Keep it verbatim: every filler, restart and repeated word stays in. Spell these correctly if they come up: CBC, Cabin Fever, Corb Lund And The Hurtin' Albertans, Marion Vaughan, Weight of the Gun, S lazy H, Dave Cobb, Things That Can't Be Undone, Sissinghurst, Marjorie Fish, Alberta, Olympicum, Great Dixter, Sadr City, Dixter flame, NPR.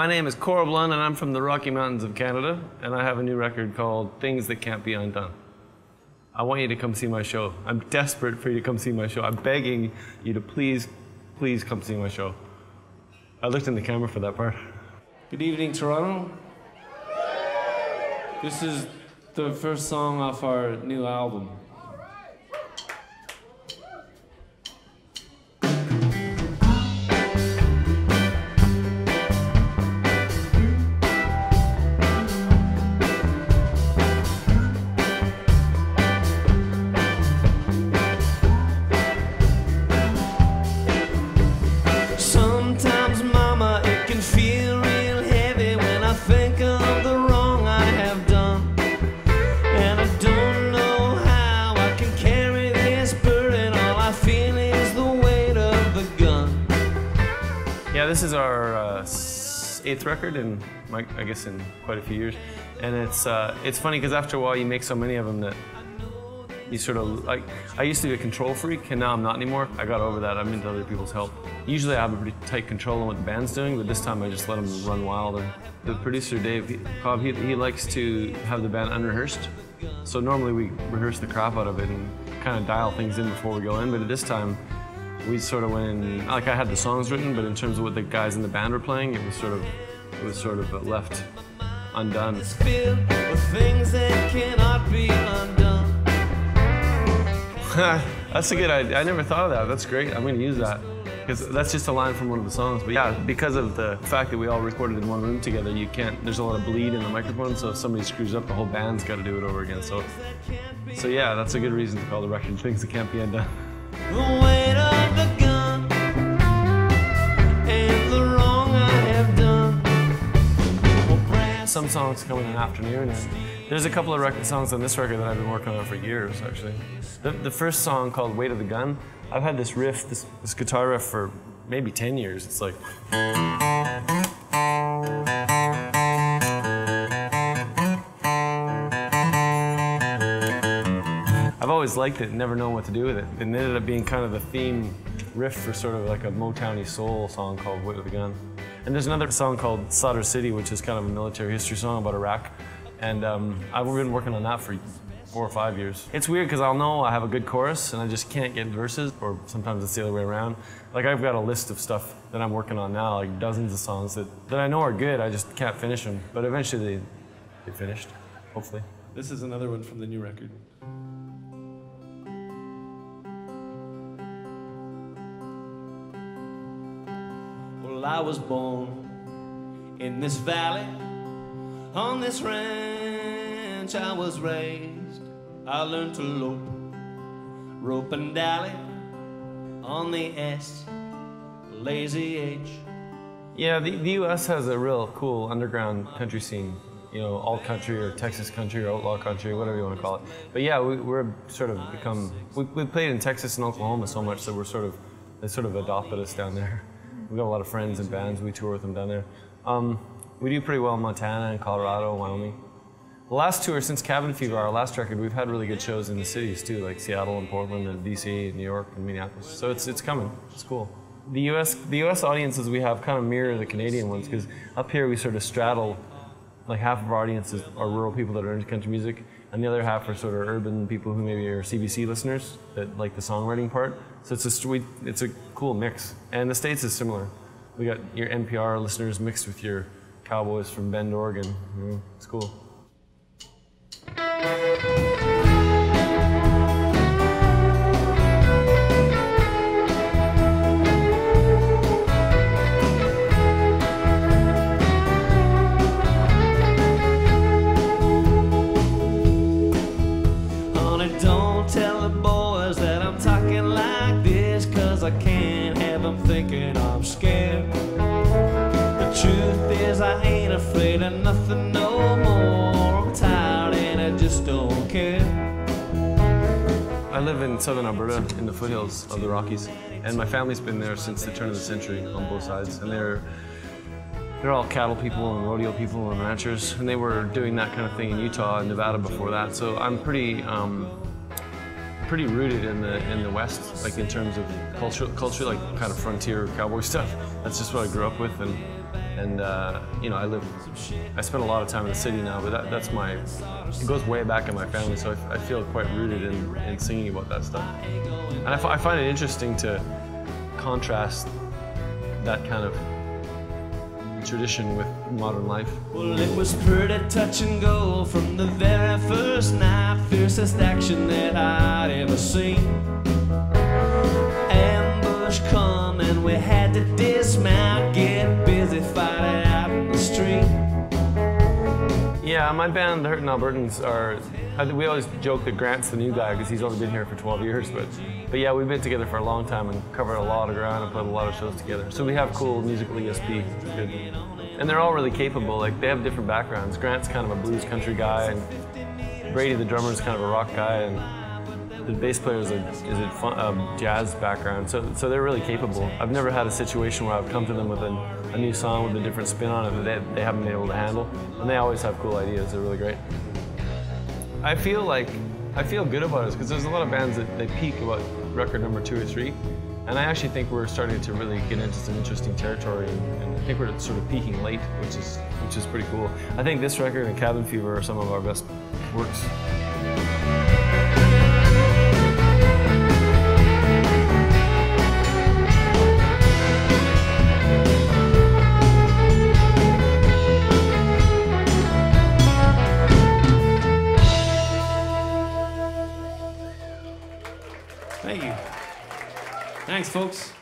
My name is Corb Lund, and I'm from the Rocky Mountains of Canada, and I have a new record called Things That Can't Be Undone. I want you to come see my show. I'm desperate for you to come see my show. I'm begging you to please, please come see my show. I looked in the camera for that part. Good evening, Toronto. This is the first song off our new album. This is our uh, eighth record, in my, I guess in quite a few years, and it's uh, it's funny because after a while you make so many of them that you sort of like. I used to be a control freak, and now I'm not anymore. I got over that. I'm into other people's help. Usually I have a pretty tight control on what the band's doing, but this time I just let them run wild. And the producer Dave Cobb, he, he likes to have the band unrehearsed, so normally we rehearse the crap out of it and kind of dial things in before we go in. But at this time, we sort of went in, like I had the songs written, but in terms of what the guys in the band were playing, it was sort of, it was sort of left undone. It's filled with things that cannot be undone. That's a good idea. I never thought of that. That's great. I'm going to use that. Because that's just a line from one of the songs. But yeah, because of the fact that we all recorded in one room together, you can't, there's a lot of bleed in the microphone, so if somebody screws up, the whole band's got to do it over again. So, so yeah, that's a good reason to call the record Things That Can't Be Undone. The weight of the gun and the wrong I have done. Some songs come in an afternoon, and there's a couple of record songs on this record that I've been working on for years, actually. The, the first song, called Weight of the Gun, I've had this riff, this, this guitar riff for maybe ten years. It's like... always liked it, never known what to do with it. It ended up being kind of the theme riff for sort of like a Motown-y soul song called Weight of the Gun. And there's another song called Sadr City, which is kind of a military history song about Iraq. And um, I've been working on that for four or five years. It's weird because I'll know I have a good chorus and I just can't get verses, or sometimes it's the other way around. Like I've got a list of stuff that I'm working on now, like dozens of songs that, that I know are good, I just can't finish them. But eventually they get finished, hopefully. This is another one from the new record. I was born in this valley, on this ranch I was raised. I learned to lope, rope and dally on the S lazy H. Yeah, the, the U S has a real cool underground country scene, you know, alt country or Texas country or outlaw country, whatever you want to call it. But yeah, we, we're sort of become, we, we played in Texas and Oklahoma so much that we're sort of, they sort of adopted us down there. We've got a lot of friends and bands, we tour with them down there. Um, we do pretty well in Montana and Colorado and Wyoming. The last tour, since Cabin Fever, our last record, we've had really good shows in the cities too, like Seattle and Portland and D C and New York and Minneapolis. So it's, it's coming, it's cool. The U S, the U S audiences we have kind of mirror the Canadian ones, because up here we sort of straddle, like half of our audiences are rural people that are into country music, and the other half are sort of urban people who maybe are C B C listeners that like the songwriting part. So it's a sweet, it's a cool mix. And the States is similar. We got your N P R listeners mixed with your cowboys from Bend, Oregon. You know, it's cool. I can't have them thinking I'm scared. The truth is I ain't afraid of nothing no more. I'm tired and I just don't care. I live in southern Alberta, in the foothills of the Rockies, and my family's been there since the turn of the century on both sides, and they're they're all cattle people and rodeo people and ranchers, and they were doing that kind of thing in Utah and Nevada before that. So I'm pretty um, pretty rooted in the in the West, like in terms of culture, culture, like kind of frontier cowboy stuff. That's just what I grew up with, and And, uh, you know, I live, I spend a lot of time in the city now, but that, that's my, it goes way back in my family, so I, I feel quite rooted in, in singing about that stuff. And I, f I find it interesting to contrast that kind of tradition with modern life. Well, it was pretty touch and go from the very first night, fiercest action that I'd ever seen. Ambush come and we had to dismount, get busy, fight out in the street. Yeah, my band, The Hurtin' Albertans, are, we always joke that Grant's the new guy because he's only been here for twelve years, but, but yeah, we've been together for a long time and covered a lot of ground and played a lot of shows together. So we have cool musical E S P. Good. And they're all really capable, like they have different backgrounds. Grant's kind of a blues country guy, and Brady, the drummer, is kind of a rock guy, and the bass player is a, is a fun, um, jazz background, so, so they're really capable. I've never had a situation where I've come to them with an a new song with a different spin on it that they, they haven't been able to handle. And they always have cool ideas, they're really great. I feel like, I feel good about us because there's a lot of bands that they peak about record number two or three. And I actually think we're starting to really get into some interesting territory, and, and I think we're sort of peaking late, which is, which is pretty cool. I think this record and Cabin Fever are some of our best works. Thank you. Thanks, folks.